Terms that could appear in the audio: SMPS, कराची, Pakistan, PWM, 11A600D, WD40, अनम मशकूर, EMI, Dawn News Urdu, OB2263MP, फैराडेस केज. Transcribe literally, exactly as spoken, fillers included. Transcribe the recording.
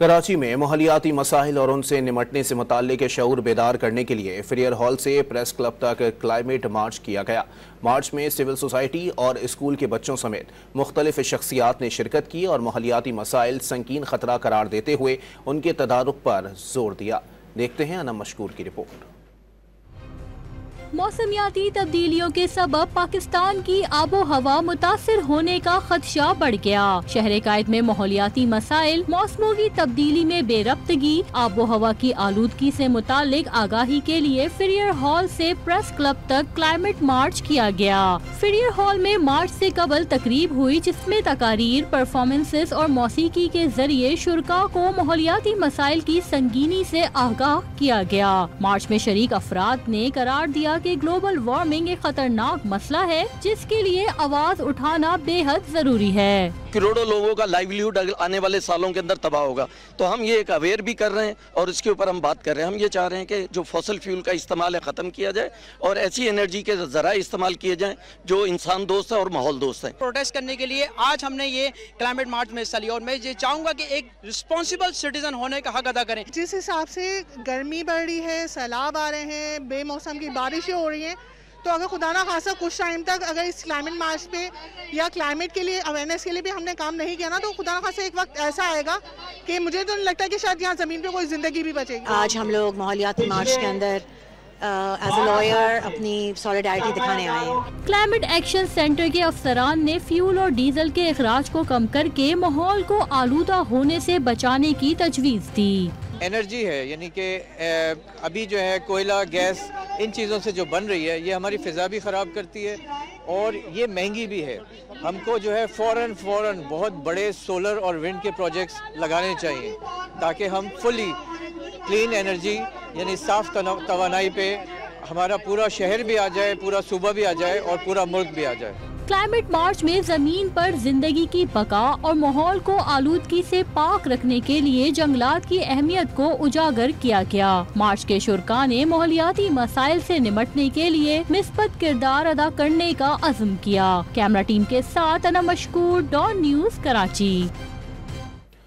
कराची में माहौलियाती मसाइल और उनसे निमटने से मुताल्लिक़ शऊर बेदार करने के लिए फेयर हॉल से प्रेस क्लब तक क्लाइमेट मार्च किया गया। मार्च में सिविल सोसाइटी और स्कूल के बच्चों समेत मुख्तलिफ शख्सियात ने शिरकत की और माहौलियाती मसाइल संकीन खतरा करार देते हुए उनके तदारुक पर जोर दिया। देखते हैं अनम मशकूर की रिपोर्ट। मौसमियाती तब्दीलियों के सबब पाकिस्तान की आबो हवा मुतासर होने का खदशा बढ़ गया। शहर कायद में माहौलियाती मसाइल, मौसमों की तब्दीली में बेरब्तगी, आबो हवा की आलूदगी से मुतालिक आगाही के लिए फेयर हॉल से प्रेस क्लब तक क्लाइमेट मार्च किया गया। फेयर हॉल में मार्च से कबल तकरीब हुई जिसमें तकारीर, परफॉर्मेंसेस और मौसीकी के जरिए शुरका को माहौलियाती मसाइल की संगीनी से आगाह किया गया। मार्च में शरीक अफराद ने करार दिया कि ग्लोबल वार्मिंग एक खतरनाक मसला है जिसके लिए आवाज उठाना बेहद जरूरी है। करोड़ों लोगों का लाइवलीहुड आने वाले सालों के अंदर तबाह होगा, तो हम ये एक अवेयर भी कर रहे हैं और इसके ऊपर हम बात कर रहे हैं। हम ये चाह रहे हैं कि जो फॉसिल फ्यूल का इस्तेमाल है खत्म किया जाए और ऐसी एनर्जी के जरा इस्तेमाल किए जाए जो इंसान दोस्त है और माहौल दोस्त है। प्रोटेस्ट करने के लिए आज हमने ये क्लाइमेट मार्च में हिस्सा लिया और मैं ये चाहूँगा की एक रिस्पॉन्सिबल सिटीजन होने का हक अदा करें। जिस हिसाब से गर्मी बढ़ रही है, सैलाब आ रहे हैं, बेमौसम की बारिश हो रही है, तो अगर खुदा ना खासा कुछ टाइम तक अगर इस क्लाइमेट मार्च पे या क्लाइमेट के लिए अवेयरनेस के लिए भी हमने काम नहीं किया ना, तो खुदा ना खासा एक वक्त ऐसा आएगा कि मुझे तो नहीं लगता कि शायद यहाँ जमीन पे कोई जिंदगी भी बचेगी। आज हम लोग माहौलियाती मार्च के अंदर एज अ लॉयर अपनी सॉलिडारिटी दिखाने आए हैं। क्लाइमेट एक्शन सेंटर के अफसरान ने फ्यूल और डीजल के अखराज को कम करके माहौल को आलूदा होने से बचाने की तजवीज़ दी। एनर्जी है, यानी कि अभी जो है कोयला, गैस, इन चीज़ों से जो बन रही है ये हमारी फ़िज़ा भी ख़राब करती है और ये महंगी भी है। हमको जो है फ़ौरन फ़ौरन बहुत बड़े सोलर और विंड के प्रोजेक्ट्स लगाने चाहिए ताकि हम फुली क्लीन एनर्जी यानी साफ तवानाई पे हमारा पूरा शहर भी आ जाए, पूरा सूबा भी आ जाए और पूरा मुल्क भी आ जाए। क्लाइमेट मार्च में जमीन पर जिंदगी की बका और माहौल को आलूदगी से पाक रखने के लिए जंगलात की अहमियत को उजागर किया गया। मार्च के शुरका ने माहौलियाती मसाइल से निमटने के लिए मिस्बत किरदार अदा करने का अज़्म किया। कैमरा टीम के साथ अनम मशकूर, डॉन न्यूज़, कराची।